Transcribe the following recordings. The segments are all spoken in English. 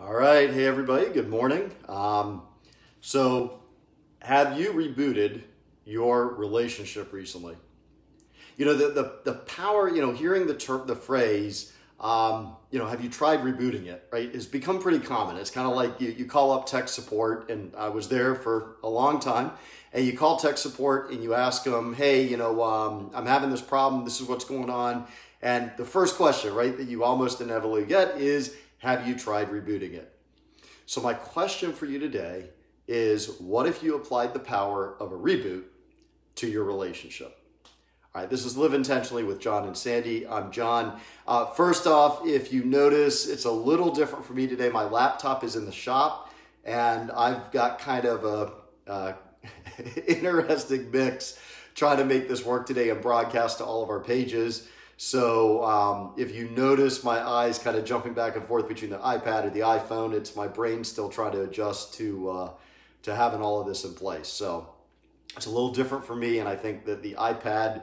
All right, hey everybody, good morning. So have you rebooted your relationship recently? You know, the power, you know, hearing the phrase, you know, have you tried rebooting it, right? It's become pretty common. It's kind of like you call up tech support, and I was there for a long time, and you call tech support and you ask them, hey, you know, I'm having this problem. This is what's going on. And the first question, right, that you almost inevitably get is, have you tried rebooting it? So my question for you today is, what if you applied the power of a reboot to your relationship? All right, this is Live Intentionally with John and Sandy. I'm John. First off, if you notice, it's a little different for me today. My laptop is in the shop, and I've got kind of a interesting mix trying to make this work today and broadcast to all of our pages. So if you notice my eyes kind of jumping back and forth between the iPad or the iPhone, it's my brain still trying to adjust to having all of this in place. So it's a little different for me, and I think that the iPad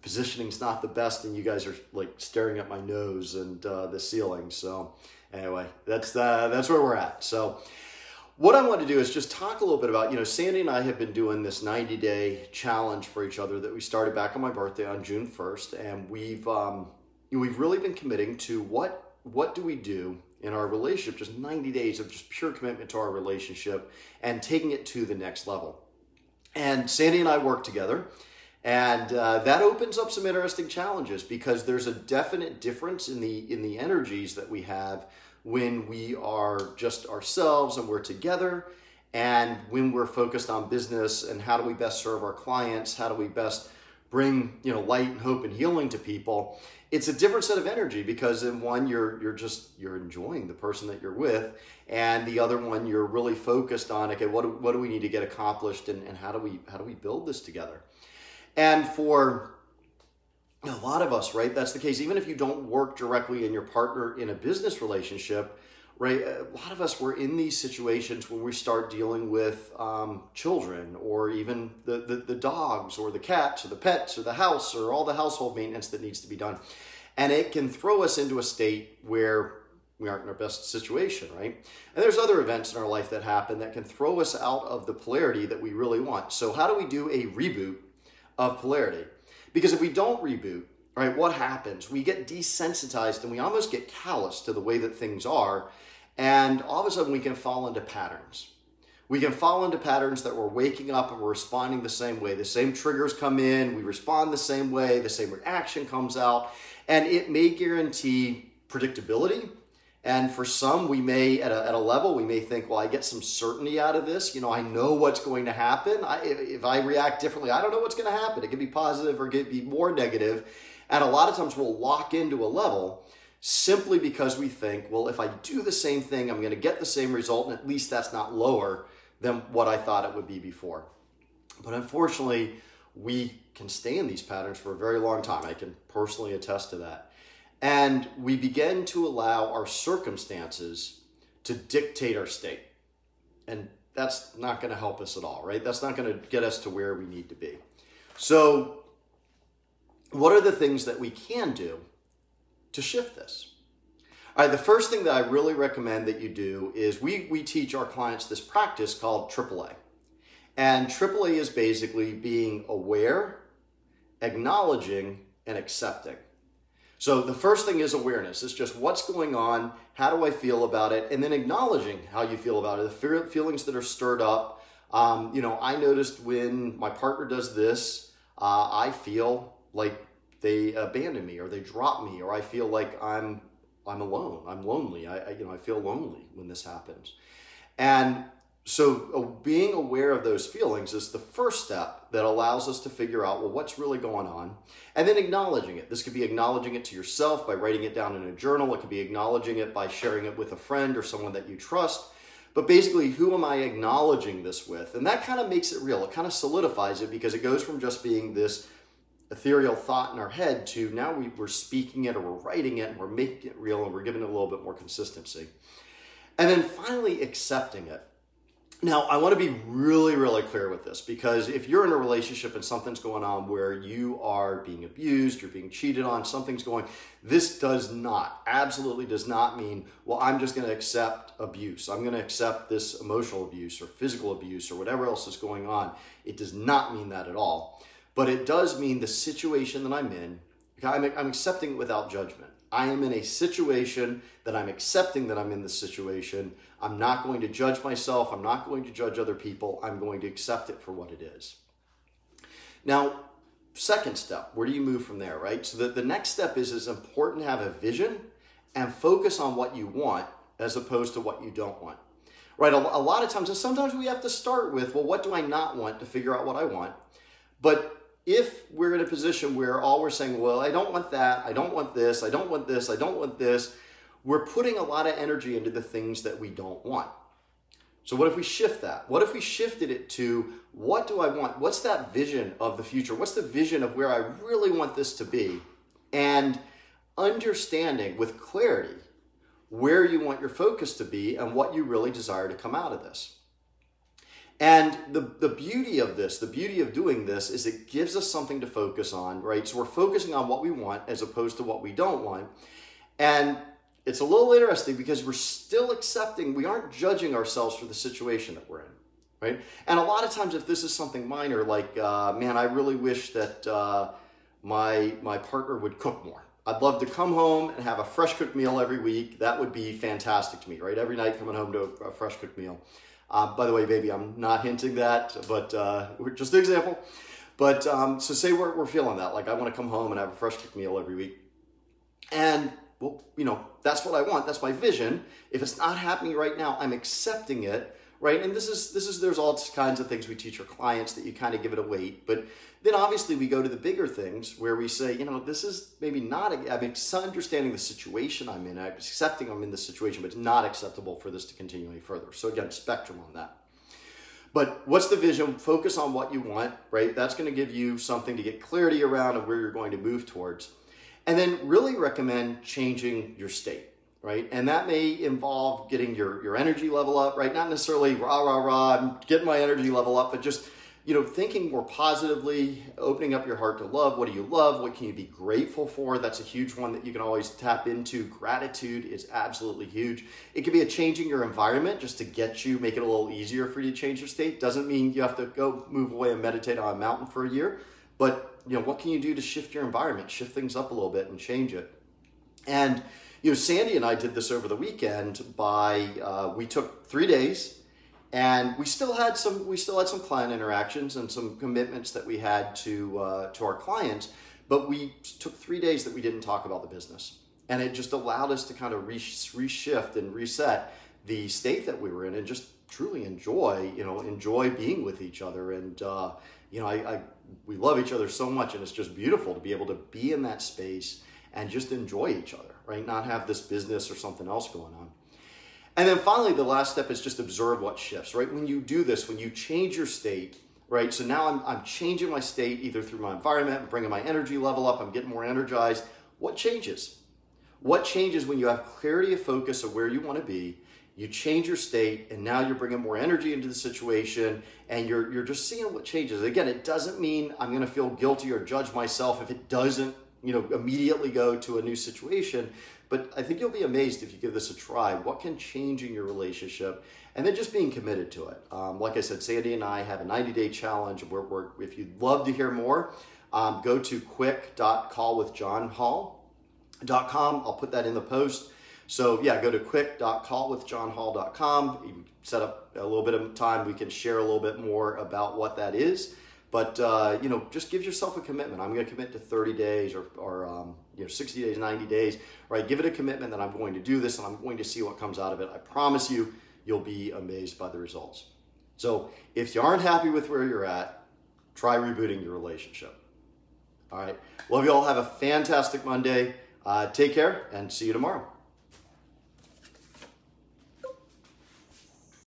positioning's not the best, and you guys are like staring at my nose and the ceiling. So anyway, that's where we're at. So what I want to do is just talk a little bit about, you know, Sandy and I have been doing this 90-day challenge for each other that we started back on my birthday on June 1st, and we've really been committing to what do we do in our relationship, just 90 days of just pure commitment to our relationship and taking it to the next level. And Sandy and I work together, and that opens up some interesting challenges, because there's a definite difference in the energies that we have when we are just ourselves and we're together, and when we're focused on business and how do we best serve our clients, how do we best bring, you know, light and hope and healing to people. It's a different set of energy, because in one you're enjoying the person that you're with, and the other one you're really focused on, okay, what do we need to get accomplished, and how do we build this together? And for a lot of us, right, that's the case. Even if you don't work directly in your partner in a business relationship, right, a lot of us were in these situations when we start dealing with children, or even the dogs or the cats or the pets or the house or all the household maintenance that needs to be done. And it can throw us into a state where we aren't in our best situation, right? And there's other events in our life that happen that can throw us out of the polarity that we really want. So how do we do a reboot of polarity? Because if we don't reboot, right, what happens? We get desensitized, and we almost get callous to the way that things are, and all of a sudden we can fall into patterns. We can fall into patterns that we're waking up and we're responding the same way. The same triggers come in, we respond the same way, the same reaction comes out, and it may guarantee predictability. And for some, we may, at a level, we may think, well, I get some certainty out of this. You know, I know what's going to happen. If I react differently, I don't know what's going to happen. It could be positive, or it could be more negative. And a lot of times we'll lock into a level simply because we think, well, if I do the same thing, I'm going to get the same result, and at least that's not lower than what I thought it would be before. But unfortunately, we can stay in these patterns for a very long time. I can personally attest to that. And we begin to allow our circumstances to dictate our state. And that's not going to help us at all, right? That's not going to get us to where we need to be. So what are the things that we can do to shift this? All right, the first thing that I really recommend that you do is we teach our clients this practice called AAA. And AAA is basically being aware, acknowledging, and accepting. So the first thing is awareness. It's just what's going on, how do I feel about it, and then acknowledging how you feel about it, the feelings that are stirred up. You know, I noticed when my partner does this, I feel like they abandon me, or they drop me, or I feel like I'm alone, I'm lonely. I feel lonely when this happens. And so being aware of those feelings is the first step that allows us to figure out, well, what's really going on, and then acknowledging it. This could be acknowledging it to yourself by writing it down in a journal. It could be acknowledging it by sharing it with a friend or someone that you trust. But basically, who am I acknowledging this with? And that kind of makes it real. It kind of solidifies it, because it goes from just being this ethereal thought in our head to now we're speaking it, or we're writing it, and we're making it real, and we're giving it a little bit more consistency. And then finally, accepting it. Now, I want to be really, really clear with this, because if you're in a relationship and something's going on where you are being abused, you're being cheated on, something's going, this does not, absolutely does not mean, well, I'm just going to accept abuse. I'm going to accept this emotional abuse or physical abuse or whatever else is going on. It does not mean that at all. But it does mean the situation that I'm in, I'm accepting it without judgment. I am in a situation that I'm accepting that I'm in this situation. I'm not going to judge myself. I'm not going to judge other people. I'm going to accept it for what it is. Now, second step, where do you move from there, right? So the next step is it's important to have a vision and focus on what you want as opposed to what you don't want, right? A lot of times, and sometimes we have to start with, well, what do I not want to figure out what I want? But if we're in a position where all we're saying, well, I don't want that, I don't want this, I don't want this, I don't want this, we're putting a lot of energy into the things that we don't want. So what if we shift that? What if we shifted it to, what do I want? What's that vision of the future? What's the vision of where I really want this to be? And understanding with clarity where you want your focus to be and what you really desire to come out of this. And the beauty of this, the beauty of doing this, is it gives us something to focus on, right? So we're focusing on what we want as opposed to what we don't want. And it's a little interesting because we're still accepting, we aren't judging ourselves for the situation that we're in, right? And a lot of times if this is something minor, like, man, I really wish that my partner would cook more. I'd love to come home and have a fresh cooked meal every week. That would be fantastic to me, right? Every night coming home to a fresh cooked meal. By the way, baby, I'm not hinting that, but we're just an example. But so say we're feeling that, like I want to come home and have a fresh cooked meal every week. And, well, you know, that's what I want. That's my vision. If it's not happening right now, I'm accepting it, right? And this is there's all kinds of things we teach our clients that you kind of give it a weight. But then obviously we go to the bigger things where we say, you know, this is maybe not, I'm understanding the situation I'm in, I'm accepting I'm in this situation, but it's not acceptable for this to continue any further. So again, spectrum on that. But what's the vision? Focus on what you want, right? That's going to give you something to get clarity around of where you're going to move towards. And then really recommend changing your state, right? And that may involve getting your energy level up, right? Not necessarily rah, rah, rah, I'm getting my energy level up, but just, you know, thinking more positively, opening up your heart to love. What do you love? What can you be grateful for? That's a huge one that you can always tap into. Gratitude is absolutely huge. It could be a changing your environment just to get you, make it a little easier for you to change your state. Doesn't mean you have to go move away and meditate on a mountain for a year, but you know, what can you do to shift your environment, shift things up a little bit and change it? And, you know, Sandy and I did this over the weekend by, we took 3 days and we still had some client interactions and some commitments that we had to our clients, but we took 3 days that we didn't talk about the business. And it just allowed us to kind of reshift and reset the state that we were in and just truly enjoy, you know, enjoy being with each other. And, you know, we love each other so much, and it's just beautiful to be able to be in that space and just enjoy each other, right? Not have this business or something else going on. And then finally, the last step is just observe what shifts, right? When you do this, when you change your state, right? So now I'm changing my state either through my environment, I'm bringing my energy level up, I'm getting more energized. What changes? What changes when you have clarity of focus of where you want to be? You change your state, and now you're bringing more energy into the situation, and you're just seeing what changes. Again, it doesn't mean I'm going to feel guilty or judge myself if it doesn't, you know, immediately go to a new situation. But I think you'll be amazed if you give this a try. What can change in your relationship, and then just being committed to it. Like I said, Sandy and I have a 90-day challenge. Where if you'd love to hear more, go to quick.callwithjohnhall.com. I'll put that in the post. So yeah, go to quick.callwithjohnhall.com. You can set up a little bit of time. We can share a little bit more about what that is. But, you know, just give yourself a commitment. I'm going to commit to 30 days or you know, 60 days, 90 days, right? Give it a commitment that I'm going to do this and I'm going to see what comes out of it. I promise you, you'll be amazed by the results. So if you aren't happy with where you're at, try rebooting your relationship. All right. Love you all. Have a fantastic Monday. Take care and see you tomorrow.